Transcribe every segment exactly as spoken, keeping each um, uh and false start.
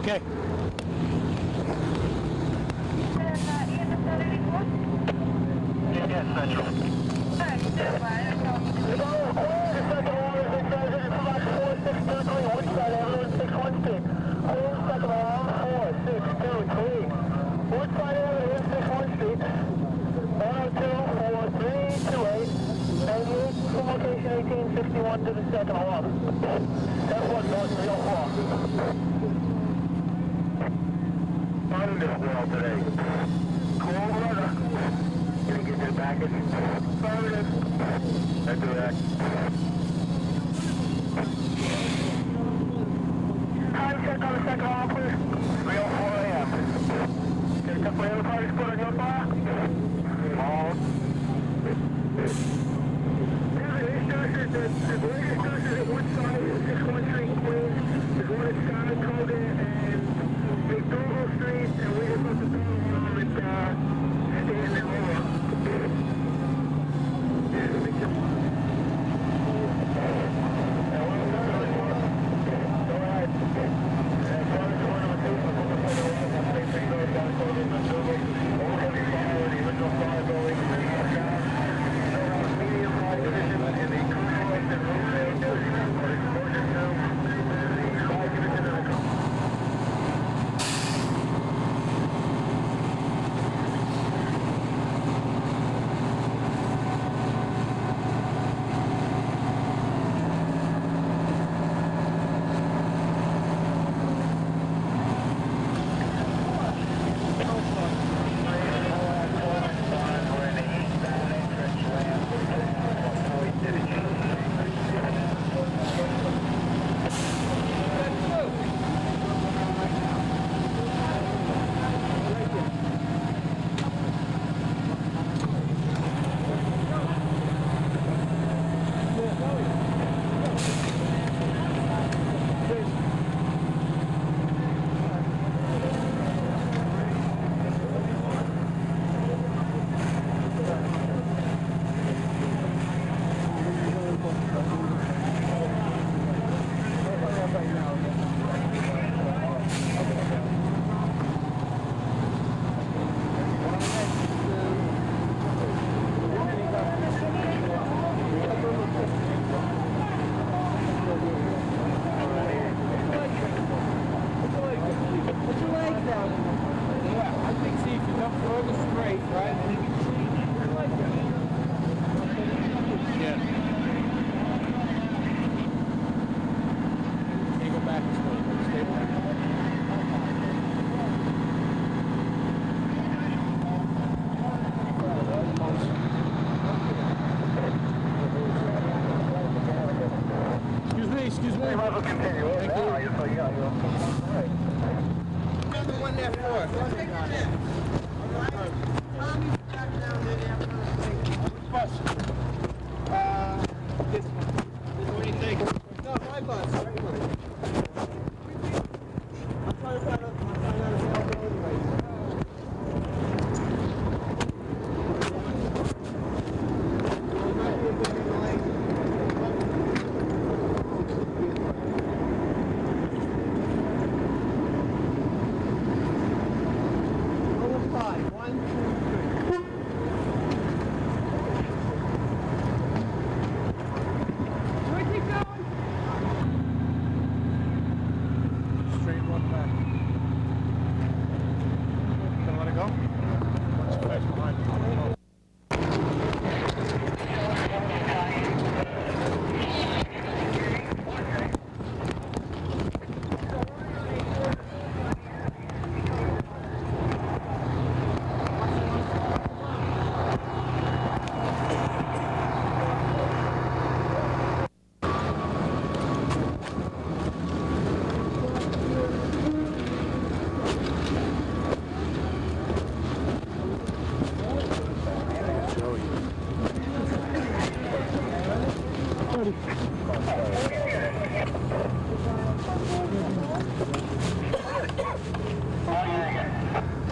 Okay. eighteen sixty-one to the second half. That was going real far. Thunderwell today. Cold weather. Gonna get your package. Affirmative. Let's do that. Time check on the second half, please. three oh four A M Get a couple of other parties put on your bar. All. The latest structures at one side is six one three Queens, there's one at Saratoga and McDougal Street, and we just left the door on at uh, Stanley Road. Alright, that's all that's going on too, we're going to the original fire building, medium high position in the the road made no sense for exposure to the flight division of the company. One, three, six,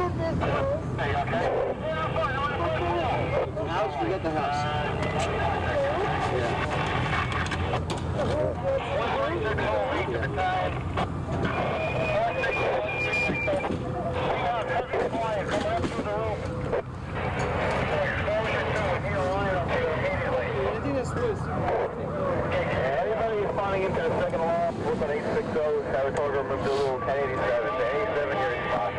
four, eight, nine, five, six, Go, Saratoga, Mobile, ten eighty-seven to eighty-seven, you're in spot.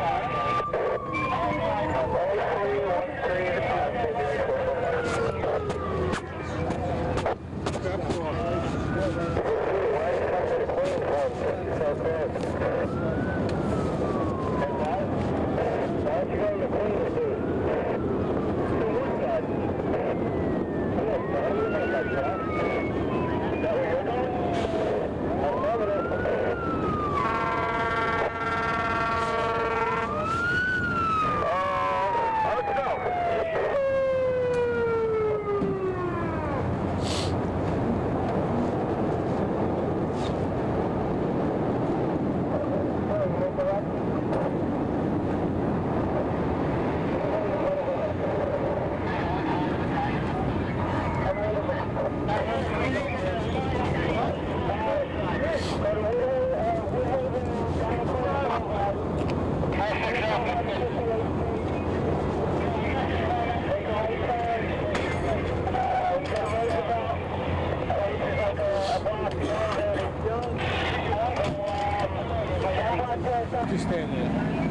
Just stand there.